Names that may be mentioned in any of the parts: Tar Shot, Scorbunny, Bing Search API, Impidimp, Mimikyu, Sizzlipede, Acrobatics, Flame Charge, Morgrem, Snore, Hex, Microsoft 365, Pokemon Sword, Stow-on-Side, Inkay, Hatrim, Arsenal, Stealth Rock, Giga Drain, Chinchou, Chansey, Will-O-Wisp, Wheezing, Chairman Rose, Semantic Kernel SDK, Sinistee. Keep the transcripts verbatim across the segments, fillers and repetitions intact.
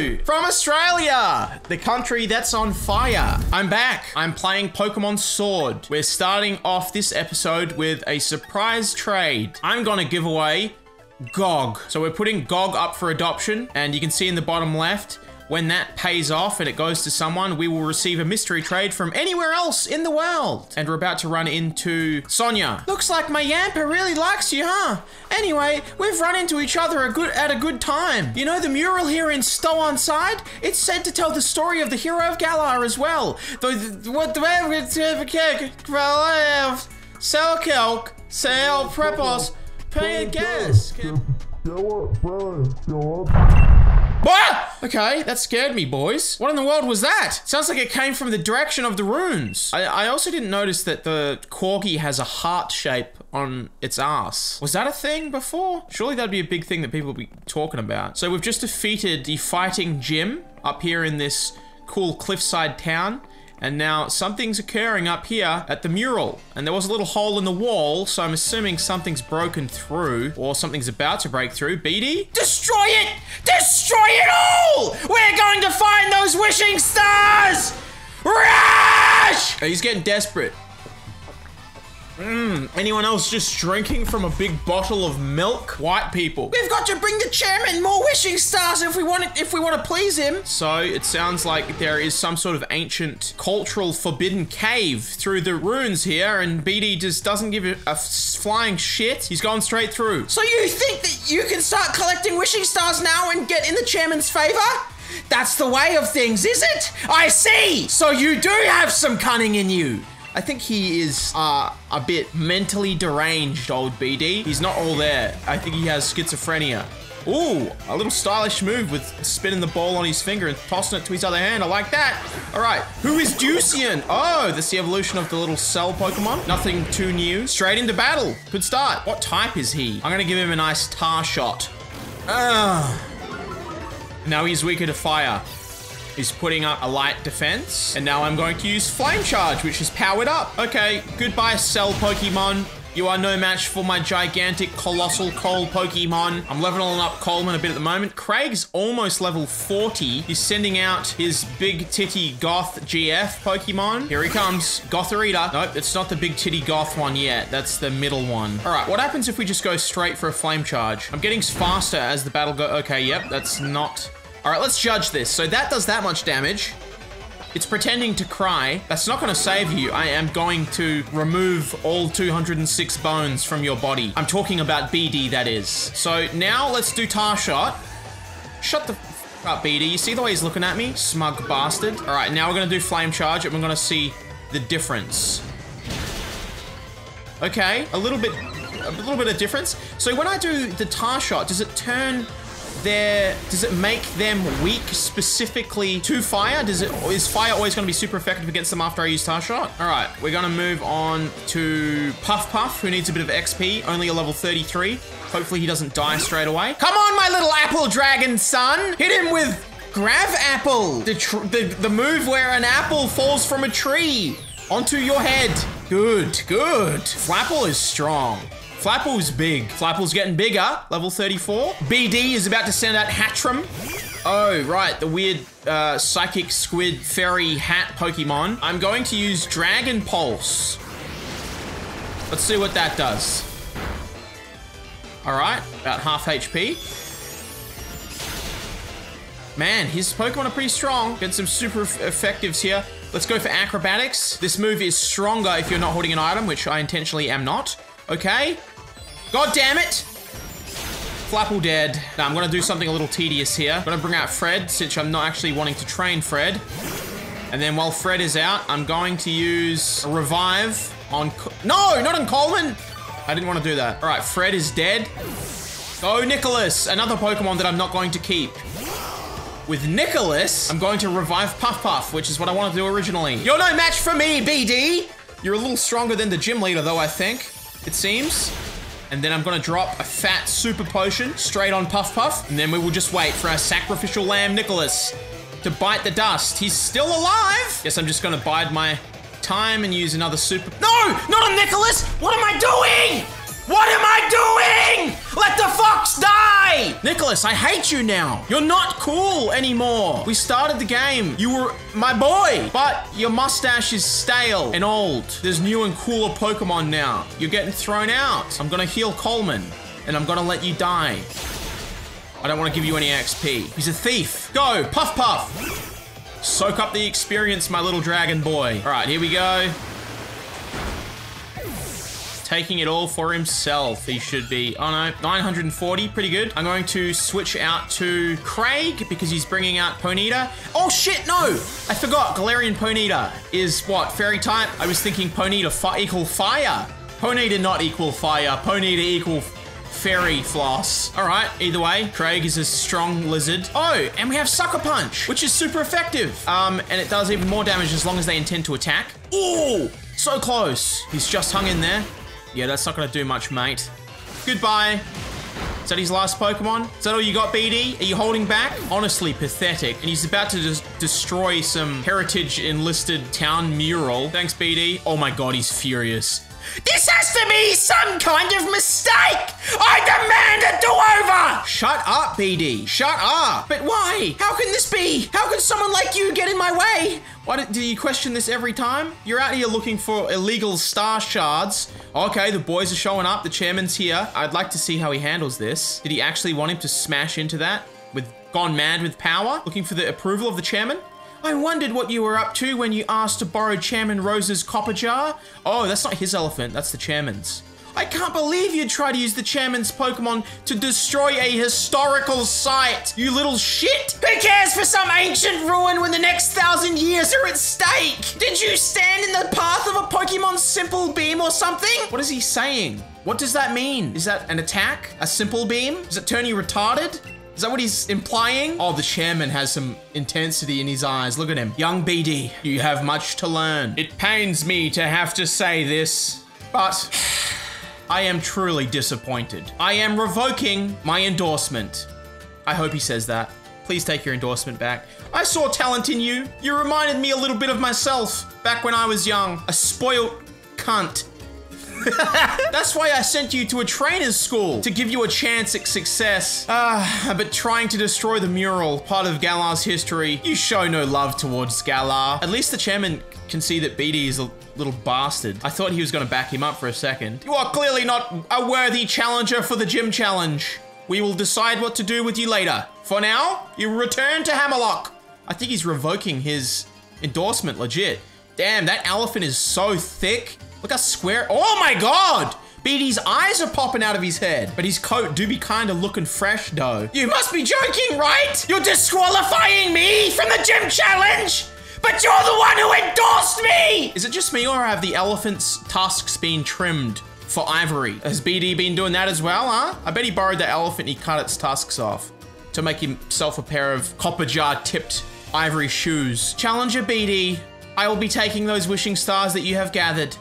Hello from Australia, the country that's on fire. I'm back. I'm playing Pokemon Sword. We're starting off this episode with a surprise trade. I'm gonna give away Gog. So we're putting Gog up for adoption, and you can see in the bottom left, when that pays off and it goes to someone, we will receive a mystery trade from anywhere else in the world. And we're about to run into Sonia. Looks like my Yamper really likes you, huh? Anyway, we've run into each other a good, at a good time. You know the mural here in Stow-on-Side? It's said to tell the story of the hero of Galar as well. The what the Sell Kelk, Sell Prepos, Pay Gas. Ah! Okay, that scared me, boys. What in the world was that? Sounds like it came from the direction of the runes. I, I also didn't notice that the Corgi has a heart shape on its ass. Was that a thing before? Surely that'd be a big thing that people would be talking about. So we've just defeated the fighting gym up here in this cool cliffside town. And now something's occurring up here at the mural. And there was a little hole in the wall, so I'm assuming something's broken through or something's about to break through. B D? Destroy it! Destroy it all! We're going to find those wishing stars! Rush! He's getting desperate. Mmm, anyone else just drinking from a big bottle of milk? White people. We've got to bring the chairman more wishing stars if we want it, if we want to please him. So it sounds like there is some sort of ancient cultural forbidden cave through the ruins here, and B D just doesn't give a flying shit. He's gone straight through. So you think that you can start collecting wishing stars now and get in the chairman's favor? That's the way of things, is it? I see. So you do have some cunning in you. I think he is uh, a bit mentally deranged, old B D. He's not all there. I think he has schizophrenia. Ooh, a little stylish move with spinning the ball on his finger and tossing it to his other hand. I like that. All right, who is Ducian? Oh, that's the evolution of the little cell Pokemon. Nothing too new. Straight into battle. Good start. What type is he? I'm going to give him a nice Tar Shot. Ugh. Now he's weaker to fire. Is putting up a light defense. And now I'm going to use Flame Charge, which is powered up. Okay, goodbye, Cell Pokemon. You are no match for my gigantic, colossal Cole Pokemon. I'm leveling up Coleman a bit at the moment. Craig's almost level forty. He's sending out his big titty goth G F Pokemon. Here he comes, Gothorita. Nope, it's not the big titty goth one yet. That's the middle one. All right, what happens if we just go straight for a Flame Charge? I'm getting faster as the battle go. Okay, yep, that's not... All right, let's judge this. So that does that much damage. It's pretending to cry. That's not gonna save you. I am going to remove all two hundred and six bones from your body. I'm talking about B D, that is. So now let's do Tar Shot. Shut the f up, B D. You see the way he's looking at me? Smug bastard. All right, now we're gonna do Flame Charge and we're gonna see the difference. Okay, a little bit, a little bit of difference. So when I do the Tar Shot, does it turn Their, does it make them weak specifically to fire? Does it, is fire always going to be super effective against them after I use Tar Shot? All right, we're going to move on to Puff Puff, who needs a bit of X P, only a level thirty-three. Hopefully he doesn't die straight away. Come on, my little apple dragon son. Hit him with Grav Apple, the, tr the, the move where an apple falls from a tree onto your head. Good, good. Flapple is strong. Flapple's big. Flapple's getting bigger. Level thirty-four. B D is about to send out Hatrim. Oh, right. The weird uh, psychic squid fairy hat Pokemon. I'm going to use Dragon Pulse. Let's see what that does. All right. About half H P. Man, his Pokemon are pretty strong. Get some super effectives here. Let's go for Acrobatics. This move is stronger if you're not holding an item, which I intentionally am not. Okay. God damn it. Flapple dead. Now I'm gonna do something a little tedious here. I'm gonna bring out Fred, since I'm not actually wanting to train Fred. And then while Fred is out, I'm going to use a revive on... Co no, not on Coleman. I didn't want to do that. All right, Fred is dead. Go Nicholas, another Pokemon that I'm not going to keep. With Nicholas, I'm going to revive Puff Puff, which is what I wanted to do originally. You're no match for me, B D. You're a little stronger than the gym leader though, I think. It seems. And then I'm gonna drop a fat super potion straight on Puff Puff. And then we will just wait for our sacrificial lamb, Nicholas, to bite the dust. He's still alive. Guess I'm just gonna bide my time and use another super. No, not on Nicholas. What am I doing? What am I doing? Let the fox die! Nicholas, I hate you now. You're not cool anymore. We started the game. You were my boy. But your mustache is stale and old. There's new and cooler Pokemon now. You're getting thrown out. I'm gonna heal Coleman, and I'm gonna let you die. I don't want to give you any X P. He's a thief. Go, Puff Puff. Soak up the experience, my little dragon boy. All right, here we go. Taking it all for himself. He should be, oh no, nine hundred forty, pretty good. I'm going to switch out to Craig because he's bringing out Ponyta. Oh shit, no, I forgot. Galarian Ponyta is what, fairy type? I was thinking Ponyta fi equal fire. Ponyta not equal fire, Ponyta equal fairy floss. All right, either way, Craig is a strong lizard. Oh, and we have Sucker Punch, which is super effective. Um, and it does even more damage as long as they intend to attack. Ooh, so close. He's just hung in there. Yeah, that's not gonna do much, mate. Goodbye. Is that his last Pokemon? Is that all you got, B D? Are you holding back? Honestly, pathetic. And he's about to just destroy some heritage enlisted town mural. Thanks, B D. Oh my God, he's furious. This has to be some kind of mistake! I demand a do-over! Shut up, B D. Shut up! But why? How can this be? How can someone like you get in my way? Why do, do you question this every time? You're out here looking for illegal star shards. Okay, the boys are showing up. The chairman's here. I'd like to see how he handles this. Did he actually want him to smash into that? With gone mad with power? Looking for the approval of the chairman? I wondered what you were up to when you asked to borrow Chairman Rose's copper jar. Oh, that's not his elephant, that's the chairman's. I can't believe you'd try to use the chairman's Pokemon to destroy a historical site, you little shit. Who cares for some ancient ruin when the next thousand years are at stake? Did you stand in the path of a Pokemon's simple beam or something? What is he saying? What does that mean? Is that an attack? A simple beam? Does it turn you retarded? Is that what he's implying? Oh, the chairman has some intensity in his eyes. Look at him. Young B D, you have much to learn. It pains me to have to say this, but I am truly disappointed. I am revoking my endorsement. I hope he says that. Please take your endorsement back. I saw talent in you. You reminded me a little bit of myself back when I was young. A spoiled cunt. That's why I sent you to a trainer's school, to give you a chance at success. Ah, uh, but trying to destroy the mural, part of Galar's history, you show no love towards Galar. At least the chairman can see that B D is a little bastard. I thought he was gonna back him up for a second. You are clearly not a worthy challenger for the gym challenge. We will decide what to do with you later. For now, you return to Hammerlocke. I think he's revoking his endorsement, legit. Damn, that elephant is so thick. Look how square, oh my God! B D's eyes are popping out of his head, but his coat do be kinda looking fresh though. You must be joking, right? You're disqualifying me from the gym challenge, but you're the one who endorsed me! Is it just me or have the elephant's tusks been trimmed for ivory? Has B D been doing that as well, huh? I bet he borrowed the elephant and he cut its tusks off to make himself a pair of copper jar tipped ivory shoes. Challenger B D, I will be taking those wishing stars that you have gathered.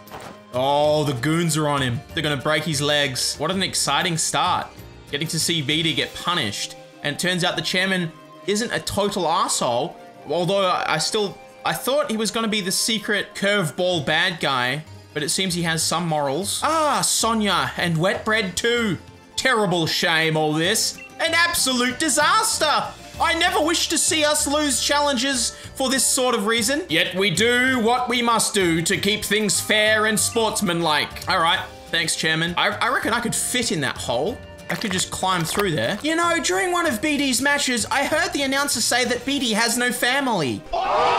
Oh, the goons are on him. They're gonna break his legs. What an exciting start. Getting to see B D get punished. And it turns out the chairman isn't a total arsehole. Although I still, I thought he was gonna be the secret curveball bad guy, but it seems he has some morals. Ah, Sonia and Wet Bread too. Terrible shame, all this. An absolute disaster. I never wish to see us lose challenges for this sort of reason. Yet we do what we must do to keep things fair and sportsmanlike. All right, thanks, Chairman. I, I reckon I could fit in that hole. I could just climb through there. You know, during one of B D's matches, I heard the announcer say that B D has no family. Oh!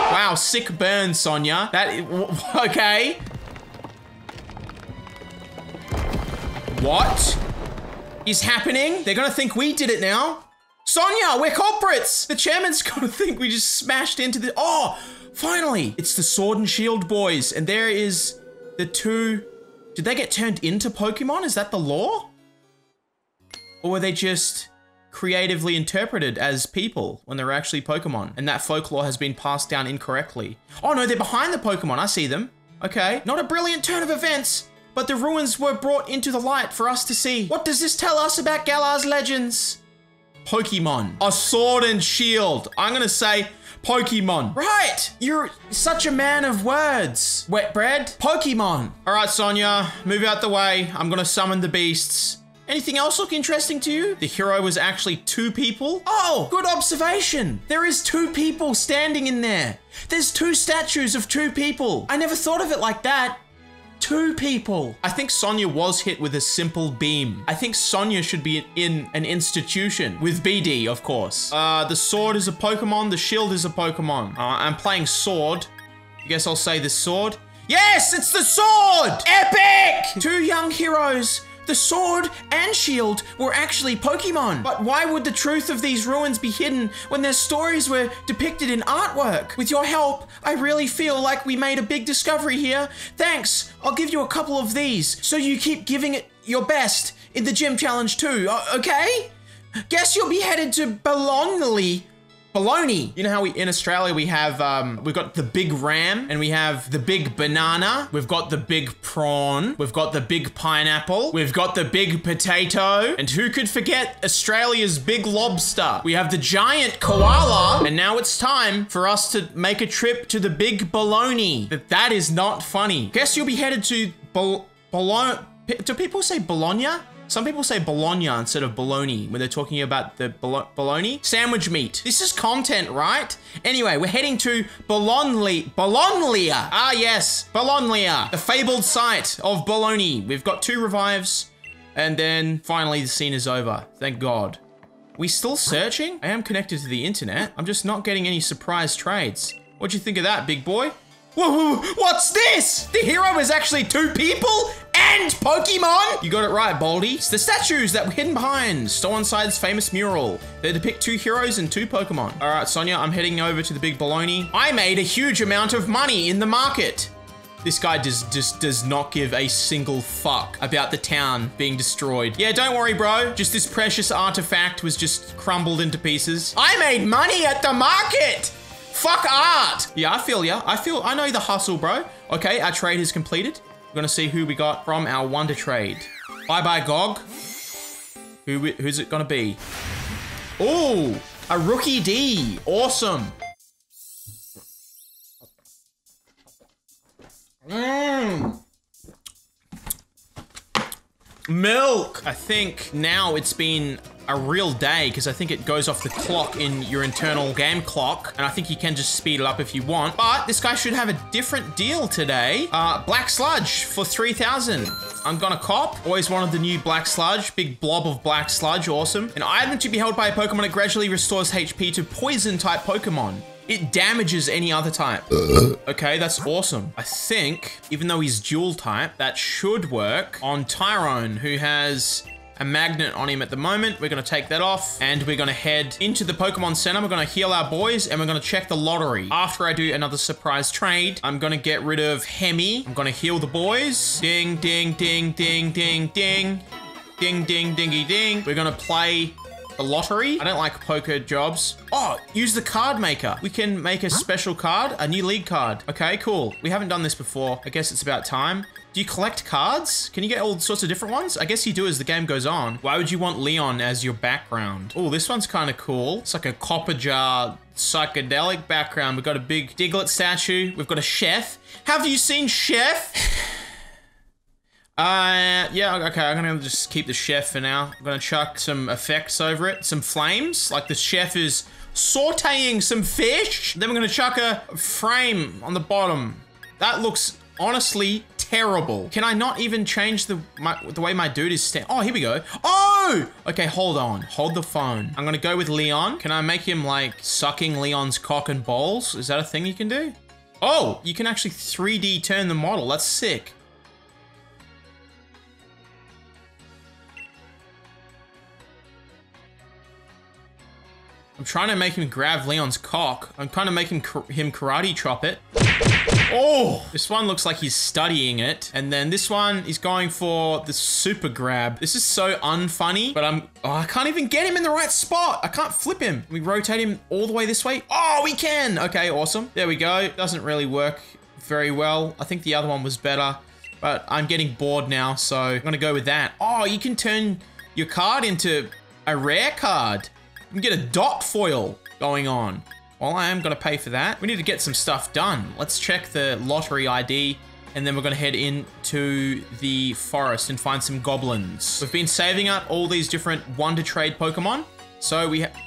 Wow, sick burn, Sonia. That, okay. What is happening? They're gonna think we did it now. Sonia, we're culprits! The chairman's gonna think we just smashed into the- Oh, finally! It's the Sword and Shield boys, and there is the two- Did they get turned into Pokemon? Is that the lore? Or were they just creatively interpreted as people when they were actually Pokemon? And that folklore has been passed down incorrectly. Oh no, they're behind the Pokemon, I see them. Okay, not a brilliant turn of events, but the ruins were brought into the light for us to see. What does this tell us about Galar's legends? Pokemon. A sword and shield. I'm gonna say Pokemon. Right, you're such a man of words. Wet Bread, Pokemon. All right, Sonia, move out the way. I'm gonna summon the beasts Anything else look interesting to you? The hero was actually two people? Oh, good observation. There is two people standing in there. There's two statues of two people. I never thought of it like that. Two people. I think Sonia was hit with a simple beam. I think Sonia should be in an institution. With B D, of course. Uh, the sword is a Pokemon. The shield is a Pokemon. Uh, I'm playing sword. I guess I'll say the sword. Yes, it's the sword! Epic! Two young heroes. The sword and shield were actually Pokemon. But why would the truth of these ruins be hidden when their stories were depicted in artwork? With your help, I really feel like we made a big discovery here. Thanks, I'll give you a couple of these so you keep giving it your best in the gym challenge too, okay? Guess you'll be headed to Ballonlea. Baloney. You know how we, in Australia, we have, um, we've got the big ram and we have the big banana. We've got the big prawn. We've got the big pineapple. We've got the big potato. And who could forget Australia's big lobster? We have the giant koala. And now it's time for us to make a trip to the big baloney. That, that is not funny. Guess you'll be headed to Bol- Bologna. Do people say Bologna? Some people say bologna instead of bologna when they're talking about the bologna. Sandwich meat. This is content, right? Anyway, we're heading to Ballonlea. Ballonlea. Ah, yes. Ballonlea. The fabled site of bologna. We've got two revives. And then finally the scene is over. Thank God. We still searching? I am connected to the internet. I'm just not getting any surprise trades. What'd you think of that, big boy? Whoa, whoa, what's this? The hero is actually two people? And Pokemon? You got it right, Baldy. It's the statues that were hidden behind Stow-on-Side's famous mural. They depict two heroes and two Pokemon. All right, Sonia, I'm heading over to the big baloney. I made a huge amount of money in the market. This guy does, just does not give a single fuck about the town being destroyed. Yeah, don't worry, bro. Just this precious artifact was just crumbled into pieces. I made money at the market. Fuck art. Yeah, I feel ya. I feel, I know the hustle, bro. Okay, our trade is completed. We're gonna see who we got from our wonder trade. Bye bye, Gog. Who, who's it gonna be? Oh, a rookie D. Awesome. Mmm. Milk. I think now it's been a real day because I think it goes off the clock in your internal game clock. And I think you can just speed it up if you want. But this guy should have a different deal today. Uh, black sludge for three thousand. I'm gonna cop. Always wanted the new black sludge. Big blob of black sludge. Awesome. An item to be held by a Pokemon that gradually restores H P to poison type Pokemon. It damages any other type. Okay, that's awesome. I think, even though he's dual type, that should work on Tyranon, who has a magnet on him at the moment. We're gonna take that off and we're gonna head into the Pokemon Center. We're gonna heal our boys and we're gonna check the lottery. After I do another surprise trade, I'm gonna get rid of Hemi. I'm gonna heal the boys. Ding, ding, ding, ding, ding, ding. Ding, ding, dingy, ding. We're gonna play the lottery. I don't like poker jobs. Oh, use the card maker. We can make a special card, a new league card. Okay, cool. We haven't done this before. I guess it's about time. Do you collect cards? Can you get all sorts of different ones? I guess you do as the game goes on. Why would you want Leon as your background? Oh, this one's kind of cool. It's like a copper jar psychedelic background. We've got a big Diglett statue. We've got a chef. Have you seen Chef? Uh, yeah, okay, I'm gonna just keep the chef for now. I'm gonna chuck some effects over it. Some flames, like the chef is sauteing some fish. Then we're gonna chuck a frame on the bottom. That looks honestly terrible. Can I not even change the my, the way my dude is stand? Oh, here we go. Oh, okay. Hold on. Hold the phone. I'm gonna go with Leon. Can I make him like sucking Leon's cock and balls? Is that a thing you can do? Oh, you can actually three D turn the model. That's sick. I'm trying to make him grab Leon's cock. I'm kind of making him karate chop it. Oh, this one looks like he's studying it. And then this one is going for the super grab. This is so unfunny, but I'm, oh, I can't even get him in the right spot. I can't flip him. We rotate him all the way this way. Oh, we can. Okay, awesome. There we go. Doesn't really work very well. I think the other one was better, but I'm getting bored now. So I'm gonna go with that. Oh, you can turn your card into a rare card. You can get a dot foil going on. Well, I am gonna pay for that. We need to get some stuff done. Let's check the lottery I D. and then we're going to head into the forest and find some goblins. We've been saving up all these different one-to-trade Pokemon. So we ha-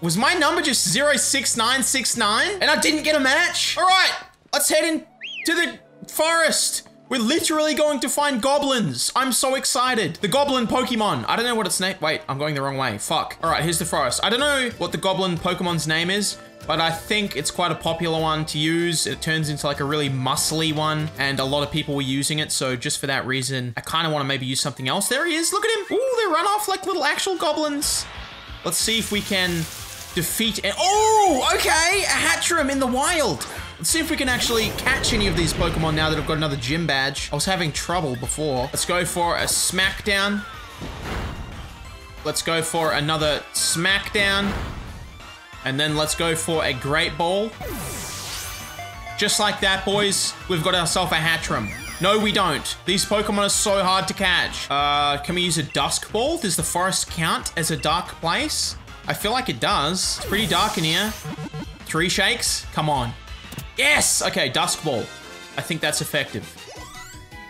Was my number just zero six nine six nine? And I didn't get a match? All right, let's head in to the forest. We're literally going to find goblins. I'm so excited. The goblin Pokemon. I don't know what its name. Wait, I'm going the wrong way. Fuck. All right, here's the forest. I don't know what the goblin Pokemon's name is, but I think it's quite a popular one to use. It turns into like a really muscly one, and a lot of people were using it. So just for that reason, I kind of want to maybe use something else. There he is. Look at him. Ooh, they run off like little actual goblins. Let's see if we can defeat. And oh, okay. A Hatrim in the wild. Let's see if we can actually catch any of these Pokemon now that I've got another gym badge. I was having trouble before. Let's go for a smackdown. Let's go for another smackdown. And then let's go for a Great Ball. Just like that, boys, we've got ourselves a Hatrim. No, we don't. These Pokemon are so hard to catch. Uh, can we use a Dusk Ball? Does the forest count as a dark place? I feel like it does. It's pretty dark in here. Three shakes? Come on. Yes! Okay, Dusk Ball. I think that's effective.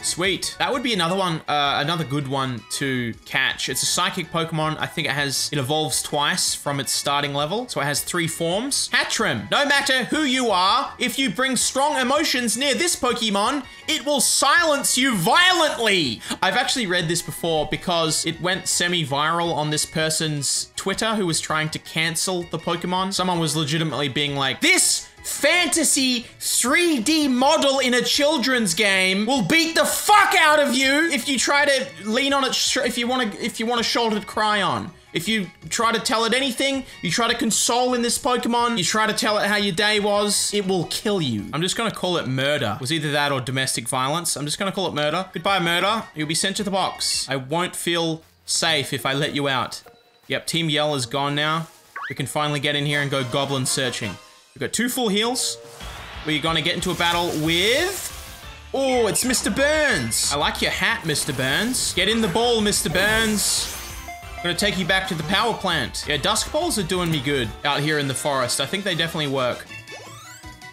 Sweet. That would be another one, uh, another good one to catch. It's a psychic Pokemon. I think it has, it evolves twice from its starting level. So it has three forms. Hatrim, no matter who you are, if you bring strong emotions near this Pokemon, it will silence you violently. I've actually read this before because it went semi-viral on this person's Twitter who was trying to cancel the Pokemon. Someone was legitimately being like, this fantasy three D model in a children's game will beat the fuck out of you if you try to lean on it, if you want to, if you want to shoulder to cry on. If you try to tell it anything, you try to console in this Pokemon, you try to tell it how your day was, it will kill you. I'm just gonna call it murder. It was either that or domestic violence. I'm just gonna call it murder. Goodbye, murder. You'll be sent to the box. I won't feel safe if I let you out. Yep, Team Yell is gone now. We can finally get in here and go goblin searching. We've got two full heals. We're gonna get into a battle with... Oh, it's Mister Burns. I like your hat, Mister Burns. Get in the ball, Mister Burns. I'm gonna take you back to the power plant. Yeah, Dusk Balls are doing me good out here in the forest. I think they definitely work.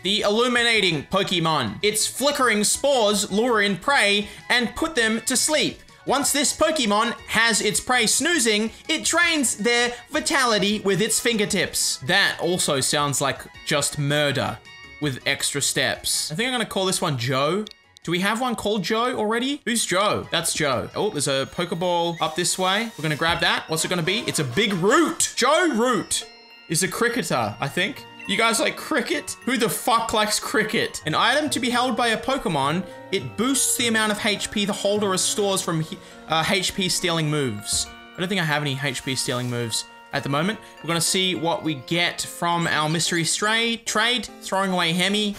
The illuminating Pokemon. Its flickering spores lure in prey and put them to sleep. Once this Pokemon has its prey snoozing, it drains their vitality with its fingertips. That also sounds like just murder with extra steps. I think I'm gonna call this one Joe. Do we have one called Joe already? Who's Joe? That's Joe. Oh, there's a Pokeball up this way. We're gonna grab that. What's it gonna be? It's a big root. Joe Root is a cricketer, I think. You guys like cricket? Who the fuck likes cricket? An item to be held by a Pokemon, it boosts the amount of H P the holder restores from uh, H P stealing moves. I don't think I have any H P stealing moves at the moment. We're gonna see what we get from our mystery stray trade, throwing away Hemi.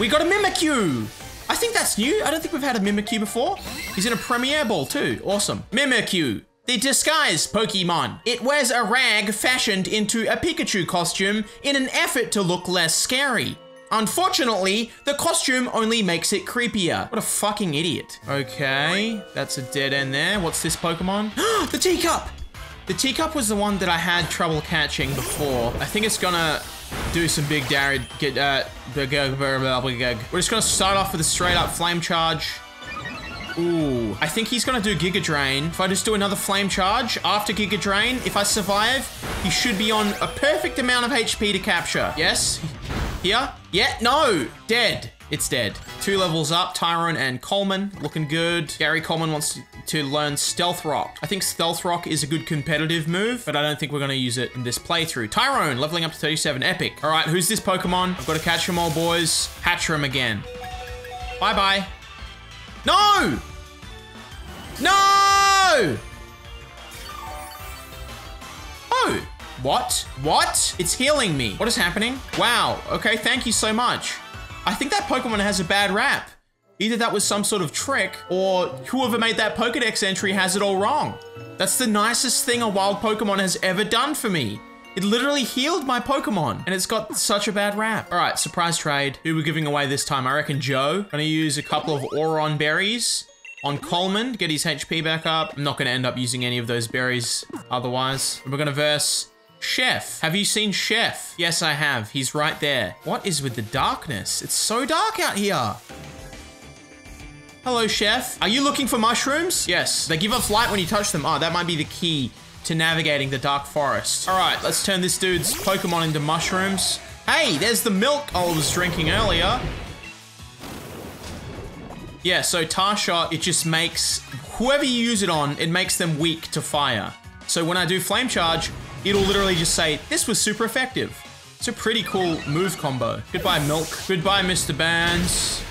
We got a Mimikyu. I think that's new. I don't think we've had a Mimikyu before. He's in a Premier Ball too, awesome. Mimikyu. The disguised Pokemon. It wears a rag fashioned into a Pikachu costume in an effort to look less scary. Unfortunately, the costume only makes it creepier. What a fucking idiot. Okay, that's a dead end there. What's this Pokemon? The teacup! The teacup was the one that I had trouble catching before. I think it's gonna do some big damage. Get, uh, we're just gonna start off with a straight up flame charge. Ooh, I think he's gonna do Giga Drain. If I just do another Flame Charge after Giga Drain, if I survive, he should be on a perfect amount of H P to capture. Yes, here, yeah, no, dead. It's dead. Two levels up, Tyranon and Coleman, looking good. Gary Coleman wants to learn Stealth Rock. I think Stealth Rock is a good competitive move, but I don't think we're gonna use it in this playthrough. Tyranon, leveling up to thirty-seven, epic. All right, who's this Pokemon? I've gotta catch them all, boys. Hatrim again. Bye-bye. No! No! Oh, what? What? It's healing me. What is happening? Wow, okay, thank you so much. I think that Pokemon has a bad rap. Either that was some sort of trick or whoever made that Pokedex entry has it all wrong. That's the nicest thing a wild Pokemon has ever done for me. It literally healed my Pokemon and it's got such a bad rap. All right, surprise trade. Who we're giving away this time? I reckon Joe. Gonna use a couple of Auron berries on Coleman, get his H P back up. I'm not gonna end up using any of those berries otherwise. And we're gonna verse Chef. Have you seen Chef? Yes, I have, he's right there. What is with the darkness? It's so dark out here. Hello, chef. Are you looking for mushrooms? Yes. They give up light when you touch them. Oh, that might be the key to navigating the dark forest. All right, let's turn this dude's Pokemon into mushrooms. Hey, there's the milk I was drinking earlier. Yeah, so Tar Shot, it just makes, whoever you use it on, it makes them weak to fire. So when I do Flame Charge, it'll literally just say, this was super effective. It's a pretty cool move combo. Goodbye, milk. Goodbye, Mister Burns.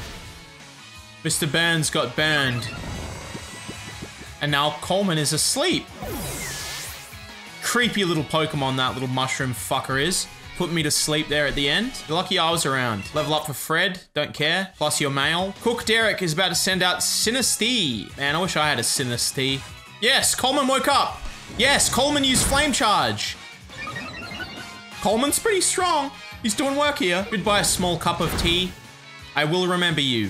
Mister Burns got burned. And now Coleman is asleep. Creepy little Pokemon that little mushroom fucker is. Put me to sleep there at the end. You're lucky I was around. Level up for Fred, don't care. Plus your mail. Cook Derek is about to send out Sinistee. Man, I wish I had a Sinistee. Yes, Coleman woke up. Yes, Coleman used Flame Charge. Coleman's pretty strong. He's doing work here. Goodbye, a small cup of tea. I will remember you.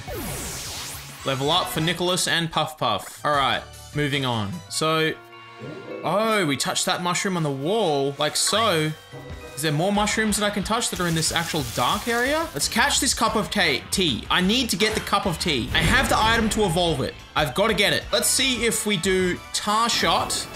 Level up for Nicholas and Puff Puff. All right, moving on. So, oh, we touched that mushroom on the wall, like so. Is there more mushrooms that I can touch that are in this actual dark area? Let's catch this cup of tea. I need to get the cup of tea. I have the item to evolve it. I've got to get it. Let's see if we do Tar Shot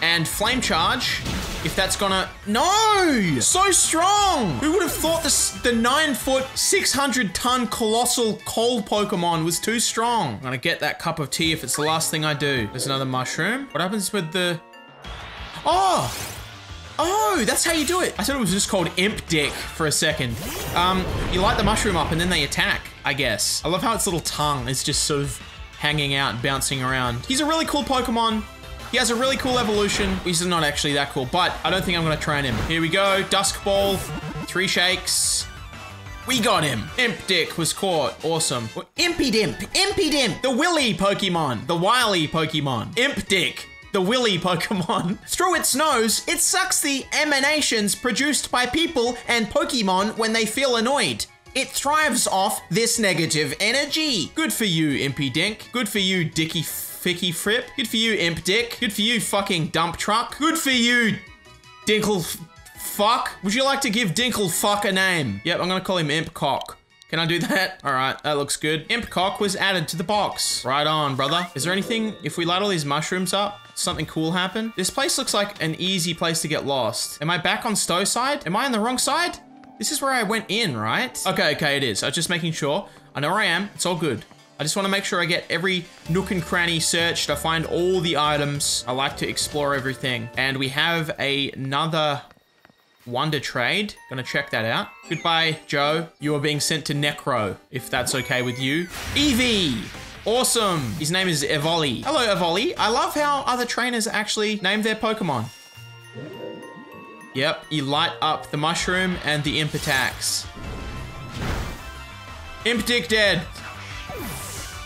and Flame Charge. If that's gonna... No! So strong! Who would have thought this, the nine foot, six hundred ton colossal coal Pokemon was too strong? I'm gonna get that cup of tea if it's the last thing I do. There's another mushroom. What happens with the... Oh! Oh, that's how you do it. I thought it was just called Imp Dick for a second. Um, you light the mushroom up and then they attack, I guess. I love how its little tongue is just sort of hanging out, bouncing around. He's a really cool Pokemon. He has a really cool evolution. He's not actually that cool, but I don't think I'm gonna train him. Here we go, Dusk Ball, three shakes. We got him. Imp Dick was caught. Awesome. Impidimp, Impidimp, the Willy Pokemon, the Wily Pokemon. Imp Dick. The Willy Pokemon. Through its nose, it sucks the emanations produced by people and Pokemon when they feel annoyed. It thrives off this negative energy. Good for you, Impidink. Good for you, Dicky Ficky Frip. Good for you, Imp Dick. Good for you, fucking dump truck. Good for you, Dinkle Fuck. Would you like to give Dinkle Fuck a name? Yep, I'm gonna call him Imp Cock. Can I do that? All right, that looks good. Imp Cock was added to the box. Right on, brother. Is there anything, if we light all these mushrooms up, something cool happen? This place looks like an easy place to get lost. Am I back on Stow-on-Side? Am I on the wrong side? This is where I went in, right? Okay, okay, it is. I was just making sure. I know where I am, it's all good. I just wanna make sure I get every nook and cranny searched. I find all the items. I like to explore everything. And we have a, another Wonder Trade. Gonna check that out. Goodbye, Joe. You are being sent to Necro, if that's okay with you. Eevee! Awesome! His name is Evoli. Hello, Evoli. I love how other trainers actually name their Pokemon. Yep, you light up the mushroom and the imp attacks. Imp Dick dead.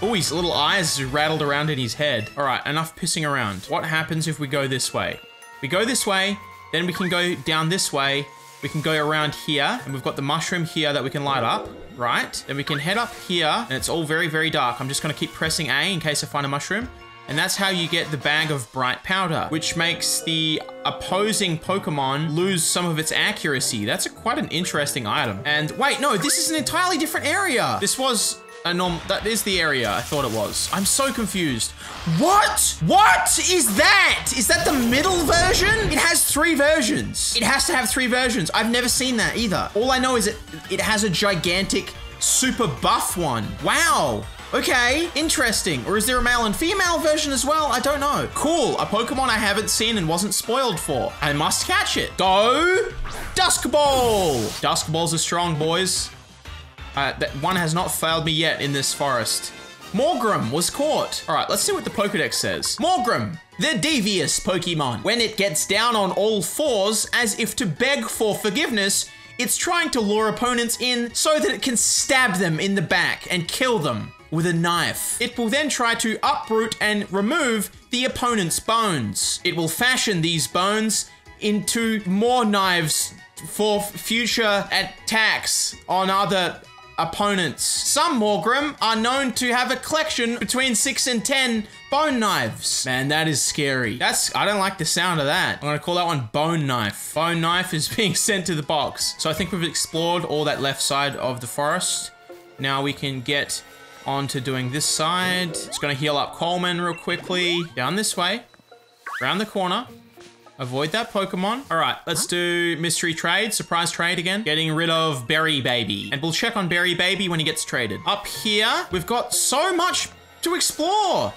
Oh, his little eyes rattled around in his head. All right, enough pissing around. What happens if we go this way? We go this way, then we can go down this way. We can go around here, and we've got the mushroom here that we can light up, right? Then we can head up here, and it's all very, very dark. I'm just gonna keep pressing A in case I find a mushroom. And that's how you get the bag of bright powder, which makes the opposing Pokemon lose some of its accuracy. That's a, quite an interesting item. And wait, no, this is an entirely different area. This was a norm, that is the area I thought it was. I'm so confused. What? What is that? Is that the middle version? It has three versions. It has to have three versions. I've never seen that either. All I know is it, it has a gigantic super buff one. Wow. Okay, interesting. Or is there a male and female version as well? I don't know. Cool, a Pokemon I haven't seen and wasn't spoiled for. I must catch it. Go, Dusk Ball. Dusk Balls are strong, boys. Uh, that one has not failed me yet in this forest. Morgrem was caught. All right, let's see what the Pokedex says. Morgrem, the devious Pokemon. When it gets down on all fours as if to beg for forgiveness, it's trying to lure opponents in so that it can stab them in the back and kill them with a knife. It will then try to uproot and remove the opponent's bones. It will fashion these bones into more knives for future attacks on other opponents. Some Morgrem are known to have a collection between six and ten bone knives. Man, that is scary. That's, I don't like the sound of that. I'm gonna call that one Bone Knife. Bone Knife is being sent to the box. So I think we've explored all that left side of the forest. Now we can get onto doing this side. Just gonna heal up Coleman real quickly. Down this way, around the corner. Avoid that Pokemon. All right, let's do mystery trade, surprise trade again. Getting rid of Berry Baby. And we'll check on Berry Baby when he gets traded. Up here, we've got so much to explore.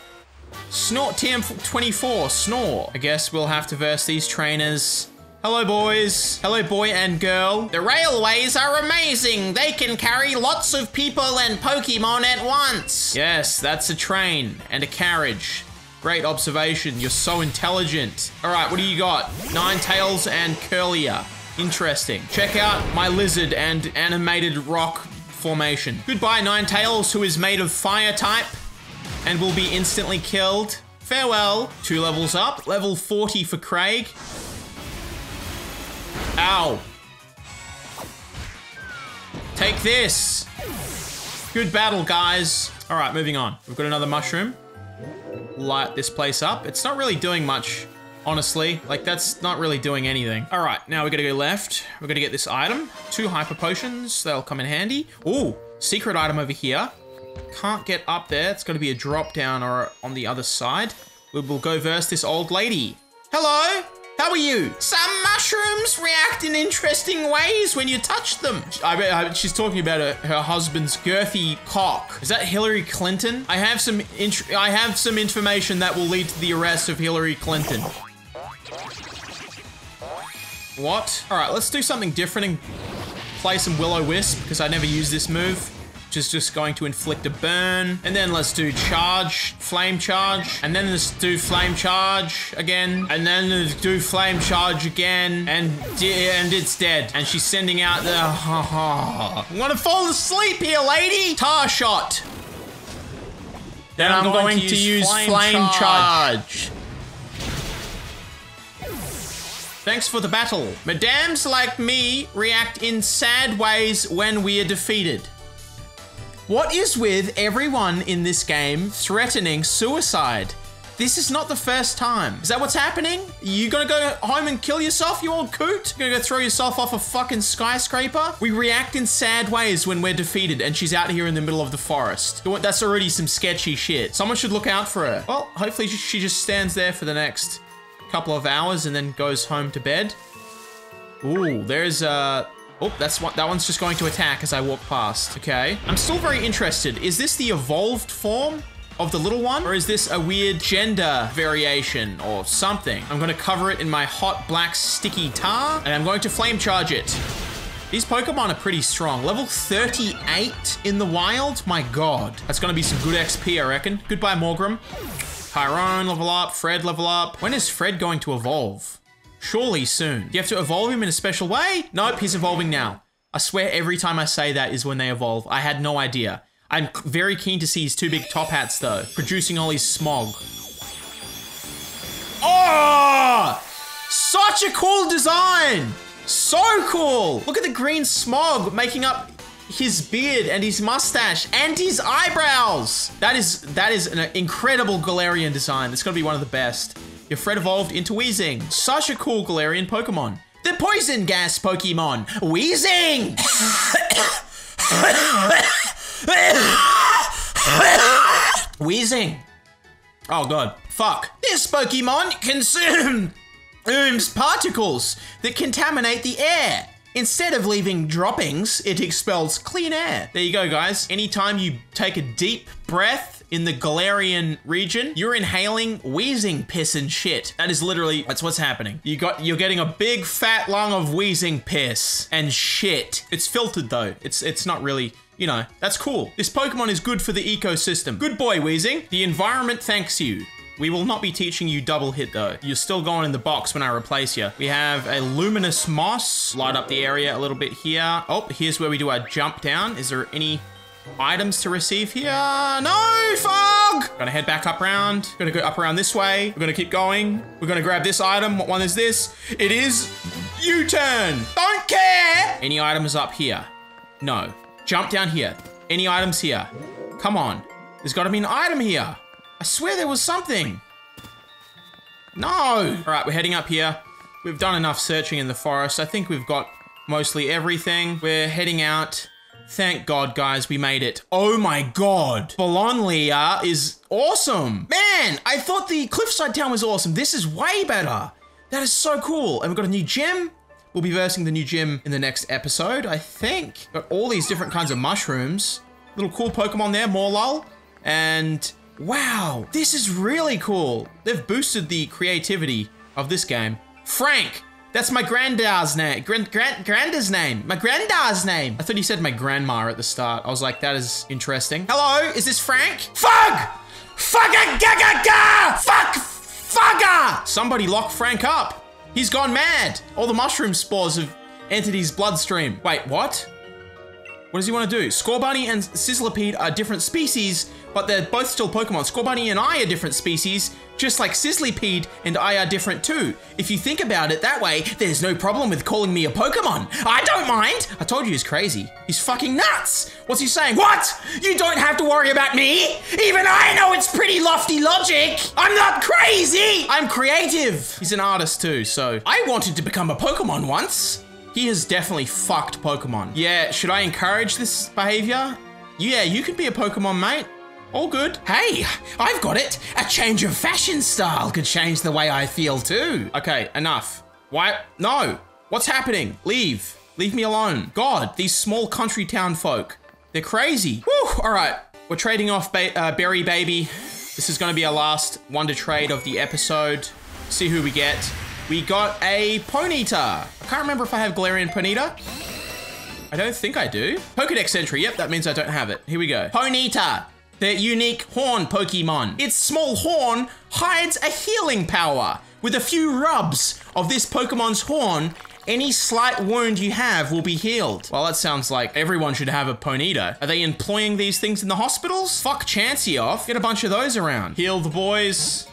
Snort T M twenty-four, Snore. I guess we'll have to verse these trainers. Hello, boys. Hello, boy and girl. The railways are amazing. They can carry lots of people and Pokemon at once. Yes, that's a train and a carriage. Great observation. You're so intelligent. All right, what do you got? Ninetales and Curlia. Interesting. Check out my lizard and animated rock formation. Goodbye, Ninetales, who is made of fire type and will be instantly killed. Farewell. Two levels up. Level forty for Craig. Ow. Take this. Good battle, guys. All right, moving on. We've got another mushroom. Light this place up. It's not really doing much, honestly. Like, that's not really doing anything. All right, now we're gonna go left. We're gonna get this item. Two hyper potions, they'll come in handy. Ooh, secret item over here. Can't get up there. It's gonna be a drop down or on the other side. We will go verse this old lady. Hello, how are you? Some mushrooms react in interesting ways when you touch them. I bet, I bet she's talking about her, her husband's girthy cock. Is that Hillary Clinton? I have some int- I have some information that will lead to the arrest of Hillary Clinton. What? All right, let's do something different and play some Will-O-Wisp because I never use this move. Which is just going to inflict a burn. And then let's do charge, flame charge. And then let's do flame charge again. And then let's do flame charge again. And and it's dead. And she's sending out the ha ha. I'm gonna fall asleep here, lady. Tar Shot. Then, then I'm going, going to use flame, flame charge. charge. Thanks for the battle. Madams like me react in sad ways when we are defeated. What is with everyone in this game threatening suicide? This is not the first time. Is that what's happening? You gonna go home and kill yourself, you old coot? You gonna go throw yourself off a fucking skyscraper? We react in sad ways when we're defeated and she's out here in the middle of the forest. That's already some sketchy shit. Someone should look out for her. Well, hopefully she just stands there for the next couple of hours and then goes home to bed. Ooh, there's a... Uh Oh, that's one, that one's just going to attack as I walk past. Okay. I'm still very interested. Is this the evolved form of the little one? Or is this a weird gender variation or something? I'm going to cover it in my hot black sticky tar and I'm going to flame charge it. These Pokemon are pretty strong. Level thirty-eight in the wild? My God. That's going to be some good X P, I reckon. Goodbye, Morgrem. Tyranon, level up. Fred, level up. When is Fred going to evolve? Surely soon. Do you have to evolve him in a special way? Nope, he's evolving now. I swear every time I say that is when they evolve. I had no idea. I'm very keen to see his two big top hats though, producing all his smog. Oh! Such a cool design! So cool! Look at the green smog making up his beard and his mustache and his eyebrows! That is, that is an incredible Galarian design. It's gonna be one of the best. Your Fred evolved into Wheezing. Such a cool Galarian Pokemon. The poison gas Pokemon, Wheezing! Wheezing. Oh God, fuck. This Pokemon consumes particles that contaminate the air. Instead of leaving droppings, it expels clean air. There you go, guys. Anytime you take a deep breath, in the Galarian region, you're inhaling wheezing piss and shit. That is literally, that's what's happening. You got, you're getting a big fat lung of wheezing piss and shit. It's filtered though. It's, it's not really, you know, that's cool. This Pokemon is good for the ecosystem. Good boy, Wheezing. The environment thanks you. We will not be teaching you double hit though. You're still going in the box when I replace you. We have a luminous moss. Light up the area a little bit here. Oh, here's where we do our jump down. Is there any items to receive here? No, fog! Gonna head back up round. Gonna go up around this way. We're gonna keep going. We're gonna grab this item. What one is this? It is U-turn. Don't care! Any items up here? No. Jump down here. Any items here? Come on. There's gotta be an item here. I swear there was something. No. All right, we're heading up here. We've done enough searching in the forest. I think we've got mostly everything. We're heading out Thank God, guys, we made it. Oh my God. Ballonlea is awesome. Man, I thought the Cliffside Town was awesome. This is way better. That is so cool. And we've got a new gym. We'll be versing the new gym in the next episode, I think. Got all these different kinds of mushrooms. Little cool Pokemon there, Morlul. And wow, this is really cool. They've boosted the creativity of this game. Frank, that's my granddad's name. Grand, grand, granddad's name. My granddad's name. I thought he said my grandma at the start. I was like, that is interesting. Hello, is this Frank? Fuck! Fucka gaga ga! Fuck! Fucker! Somebody lock Frank up. He's gone mad. All the mushroom spores have entered his bloodstream. Wait, what? What does he want to do? Scorbunny and Sizzlipede are different species, but they're both still Pokemon. Scorbunny and I are different species, just like Sizzlipede and I are different too. If you think about it that way, there's no problem with calling me a Pokemon. I don't mind. I told you he's crazy. He's fucking nuts. What's he saying? What? You don't have to worry about me. Even I know it's pretty lofty logic. I'm not crazy. I'm creative. He's an artist too, so I wanted to become a Pokemon once. He has definitely fucked Pokemon. Yeah, should I encourage this behavior? Yeah, you could be a Pokemon, mate. All good. Hey, I've got it. A change of fashion style could change the way I feel too. Okay, enough. Why? No. What's happening? Leave. Leave me alone. God, these small country town folk. They're crazy. Whew, all right. We're trading off ba uh, Berry Baby. This is gonna be our last wonder trade of the episode. See who we get. We got a Ponyta. I can't remember if I have Galarian Ponyta. I don't think I do. Pokedex entry. Yep, that means I don't have it. Here we go. Ponyta, their unique horn Pokemon. Its small horn hides a healing power. With a few rubs of this Pokemon's horn, any slight wound you have will be healed. Well, that sounds like everyone should have a Ponyta. Are they employing these things in the hospitals? Fuck Chansey off. Get a bunch of those around. Heal the boys.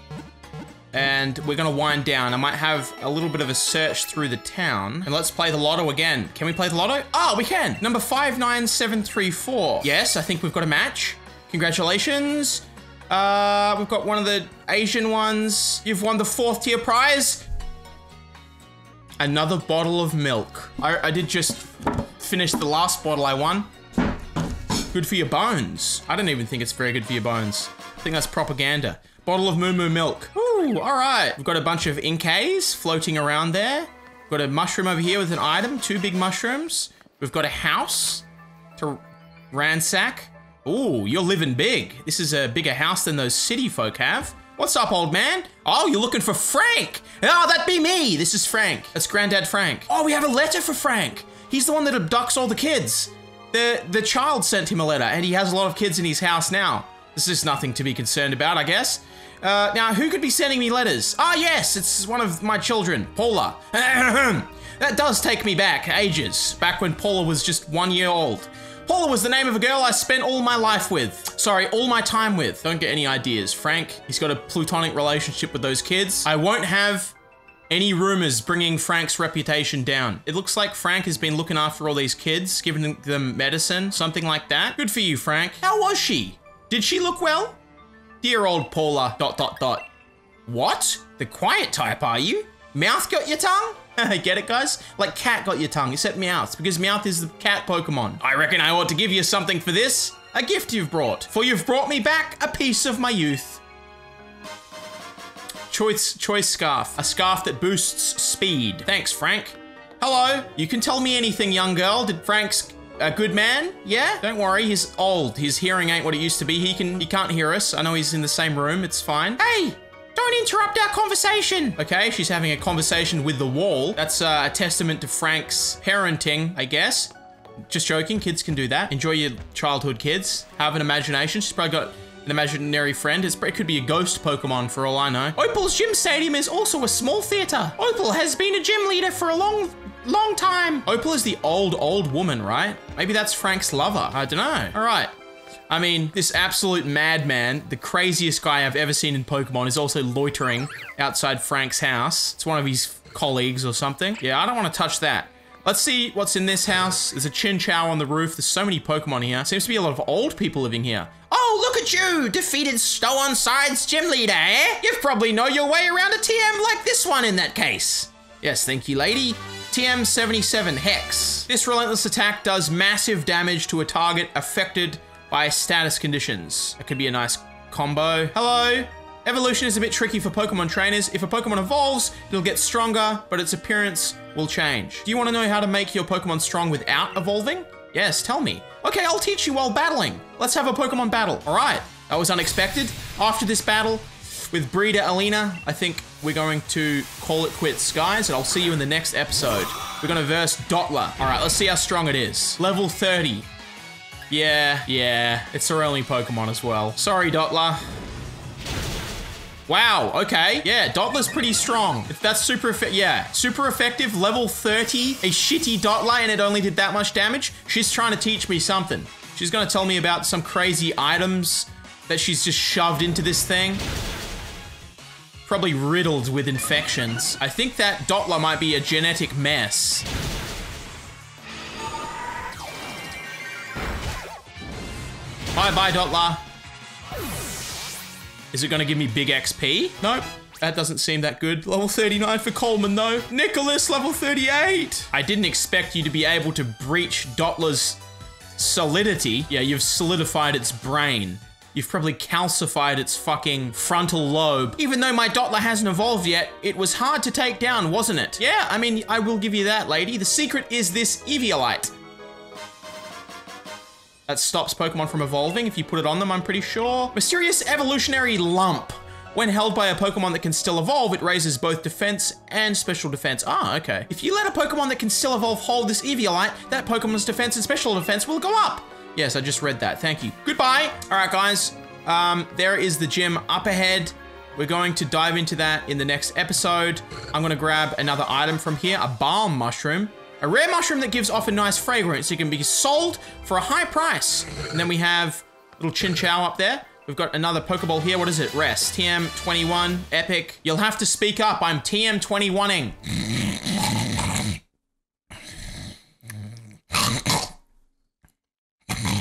And we're gonna wind down. I might have a little bit of a search through the town. And let's play the lotto again. Can we play the lotto? Oh, we can. Number five nine seven three four. Yes, I think we've got a match. Congratulations. Uh, we've got one of the Asian ones. You've won the fourth tier prize. Another bottle of milk. I, I did just finish the last bottle I won. Good for your bones. I don't even think it's very good for your bones. I think that's propaganda. Bottle of Moo Moo milk. Ooh, all right. We've got a bunch of Inkays floating around there. We've got a mushroom over here with an item, two big mushrooms. We've got a house to ransack. Ooh, you're living big. This is a bigger house than those city folk have. What's up, old man? Oh, you're looking for Frank. Oh, that'd be me. This is Frank. That's Granddad Frank. Oh, we have a letter for Frank. He's the one that abducts all the kids. The, the child sent him a letter and he has a lot of kids in his house now. This is nothing to be concerned about, I guess. Uh, now, who could be sending me letters? Ah, yes, it's one of my children, Paula. That does take me back ages, back when Paula was just one year old. Paula was the name of a girl I spent all my life with. Sorry, all my time with. Don't get any ideas, Frank. He's got a platonic relationship with those kids. I won't have any rumors bringing Frank's reputation down. It looks like Frank has been looking after all these kids, giving them medicine, something like that. Good for you, Frank. How was she? Did she look well? Dear old Paula, dot, dot, dot. What? The quiet type, are you? Meowth got your tongue? Get it, guys? Like cat got your tongue, except Meowth, because Meowth is the cat Pokemon. I reckon I ought to give you something for this. A gift you've brought, for you've brought me back a piece of my youth. Choice, choice scarf, a scarf that boosts speed. Thanks, Frank. Hello, you can tell me anything, young girl. Did Frank's... A good man? Yeah? Don't worry, he's old. His hearing ain't what it used to be. He can, he can't hear us. I know he's in the same room. It's fine. Hey, don't interrupt our conversation. Okay, she's having a conversation with the wall. That's uh, a testament to Frank's parenting, I guess. Just joking, kids can do that. Enjoy your childhood, kids. Have an imagination. She's probably got an imaginary friend. It's, it could be a ghost Pokemon for all I know. Opal's gym stadium is also a small theater. Opal has been a gym leader for a long time. Long time. Opal is the old, old woman, right? Maybe that's Frank's lover. I don't know. All right. I mean, this absolute madman, the craziest guy I've ever seen in Pokemon, is also loitering outside Frank's house. It's one of his colleagues or something. Yeah, I don't want to touch that. Let's see what's in this house. There's a Chinchou on the roof. There's so many Pokemon here. Seems to be a lot of old people living here. Oh, look at you! Defeated Stow-on-Side's gym leader, eh? You probably know your way around a T M like this one in that case. Yes, thank you, lady. T M seventy-seven Hex. attacks. This relentless attack does massive damage to a target affected by status conditions. That could be a nice combo. Hello. Evolution is a bit tricky for Pokemon trainers. If a Pokemon evolves, it'll get stronger, but its appearance will change. Do you want to know how to make your Pokemon strong without evolving? Yes, tell me. Okay, I'll teach you while battling. Let's have a Pokemon battle. All right, that was unexpected. After this battle with Breeder Alina, I think we're going to call it quits, guys, and I'll see you in the next episode. We're gonna verse Dottler. All right, let's see how strong it is. Level thirty. Yeah, yeah, it's our only Pokemon as well. Sorry, Dottler. Wow, okay. Yeah, Dottler's pretty strong. If that's super effective, yeah. Super effective, level thirty, a shitty Dottler, and it only did that much damage. She's trying to teach me something. She's gonna tell me about some crazy items that she's just shoved into this thing. Probably riddled with infections. I think that Dottler might be a genetic mess. Bye-bye, Dottler. Is it gonna give me big X P? Nope, that doesn't seem that good. Level thirty-nine for Coleman though. Nicholas, level thirty-eight. I didn't expect you to be able to breach Dottler's solidity. Yeah, you've solidified its brain. You've probably calcified its fucking frontal lobe. Even though my Dottler hasn't evolved yet, it was hard to take down, wasn't it? Yeah, I mean, I will give you that, lady. The secret is this Eviolite. That stops Pokemon from evolving if you put it on them, I'm pretty sure. Mysterious evolutionary lump. When held by a Pokemon that can still evolve, it raises both defense and special defense. Ah, okay. If you let a Pokemon that can still evolve hold this Eviolite, that Pokemon's defense and special defense will go up. Yes, I just read that. Thank you. Goodbye. All right, guys. Um, there is the gym up ahead. We're going to dive into that in the next episode. I'm going to grab another item from here, a balm mushroom. A rare mushroom that gives off a nice fragrance. It can be sold for a high price. And then we have little Chinchou up there. We've got another Pokeball here. What is it? Rest. T M twenty-one. Epic. You'll have to speak up. I'm T M twenty-one-ing.